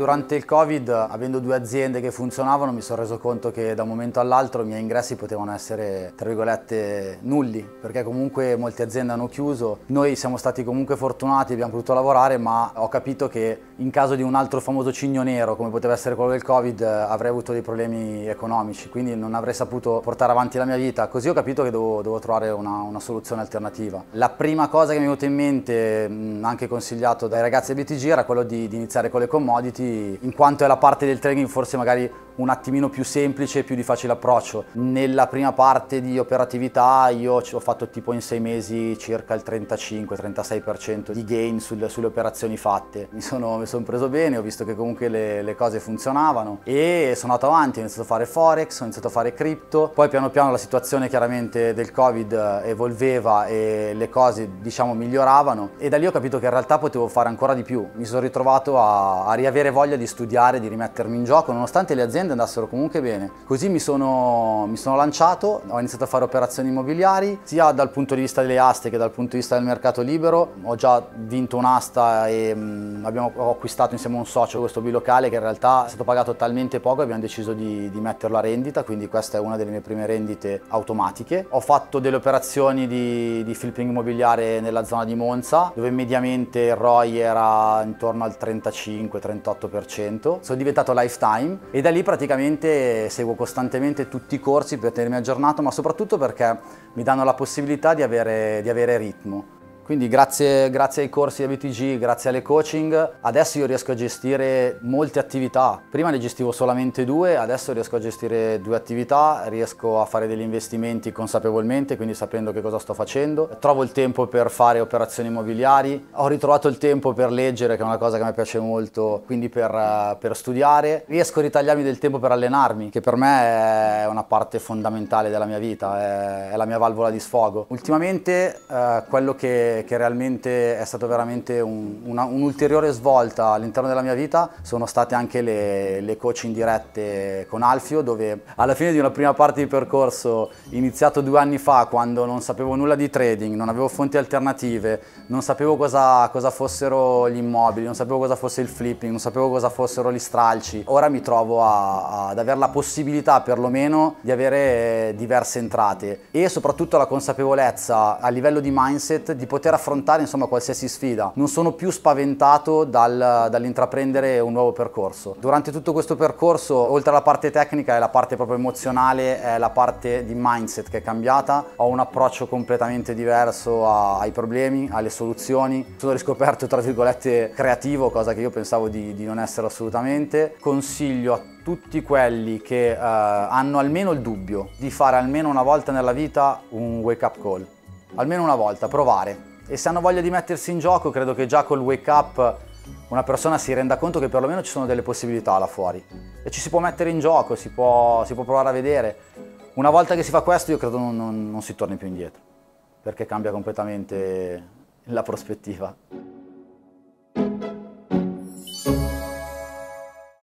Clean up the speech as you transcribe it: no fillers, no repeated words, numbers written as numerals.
Durante il Covid, avendo due aziende che funzionavano, mi sono reso conto che da un momento all'altro i miei ingressi potevano essere, tra virgolette, nulli, perché comunque molte aziende hanno chiuso. Noi siamo stati comunque fortunati, abbiamo potuto lavorare, ma ho capito che in caso di un altro famoso cigno nero, come poteva essere quello del Covid, avrei avuto dei problemi economici, quindi non avrei saputo portare avanti la mia vita. Così ho capito che devo trovare una soluzione alternativa. La prima cosa che mi è venuta in mente, anche consigliato dai ragazzi del BTG, era quello di iniziare con le commodity, in quanto è la parte del trading forse magari un attimino più semplice e più di facile approccio. Nella prima parte di operatività io ho fatto tipo in 6 mesi circa il 35-36% di gain sulle operazioni fatte. Mi sono preso bene, ho visto che comunque le cose funzionavano e sono andato avanti, ho iniziato a fare forex, ho iniziato a fare cripto. Poi piano piano la situazione chiaramente del Covid evolveva e le cose diciamo miglioravano, e da lì ho capito che in realtà potevo fare ancora di più. Mi sono ritrovato a riavere voglia di studiare, di rimettermi in gioco nonostante le aziende andassero comunque bene. Così mi sono lanciato, ho iniziato a fare operazioni immobiliari sia dal punto di vista delle aste che dal punto di vista del mercato libero. Ho già vinto un'asta e ho acquistato insieme a un socio questo bilocale che in realtà è stato pagato talmente poco e abbiamo deciso di metterlo a rendita, quindi questa è una delle mie prime rendite automatiche. Ho fatto delle operazioni di flipping immobiliare nella zona di Monza, dove mediamente il ROI era intorno al 35-38%. Sono diventato lifetime e da lì praticamente seguo costantemente tutti i corsi per tenermi aggiornato, ma soprattutto perché mi danno la possibilità di avere ritmo. Quindi grazie ai corsi da BTG, grazie alle coaching, adesso io riesco a gestire molte attività. Prima ne gestivo solamente 2, adesso riesco a gestire 2 attività, riesco a fare degli investimenti consapevolmente, quindi sapendo che cosa sto facendo. Trovo il tempo per fare operazioni immobiliari, ho ritrovato il tempo per leggere, che è una cosa che mi piace molto, quindi per studiare. Riesco a ritagliarmi del tempo per allenarmi, che per me è una parte fondamentale della mia vita, è la mia valvola di sfogo. Ultimamente quello che realmente è stato veramente un'ulteriore svolta all'interno della mia vita sono state anche le coaching dirette con Alfio, dove alla fine di una prima parte di percorso iniziato 2 anni fa, quando non sapevo nulla di trading, non avevo fonti alternative, non sapevo cosa fossero gli immobili, non sapevo cosa fosse il flipping, non sapevo cosa fossero gli stralci, ora mi trovo ad avere la possibilità perlomeno di avere diverse entrate e soprattutto la consapevolezza a livello di mindset di poter affrontare insomma qualsiasi sfida. Non sono più spaventato dall'intraprendere un nuovo percorso. Durante tutto questo percorso, oltre alla parte tecnica, è la parte proprio emozionale, è la parte di mindset che è cambiata. Ho un approccio completamente diverso ai problemi, alle soluzioni. Sono riscoperto, tra virgolette, creativo, cosa che io pensavo di non essere assolutamente. Consiglio a tutti quelli che hanno almeno il dubbio di fare almeno una volta nella vita un wake up call. Almeno una volta, provare. E se hanno voglia di mettersi in gioco, credo che già col wake up una persona si renda conto che perlomeno ci sono delle possibilità là fuori e ci si può mettere in gioco, si può provare a vedere. Una volta che si fa questo, io credo non si torni più indietro, perché cambia completamente la prospettiva.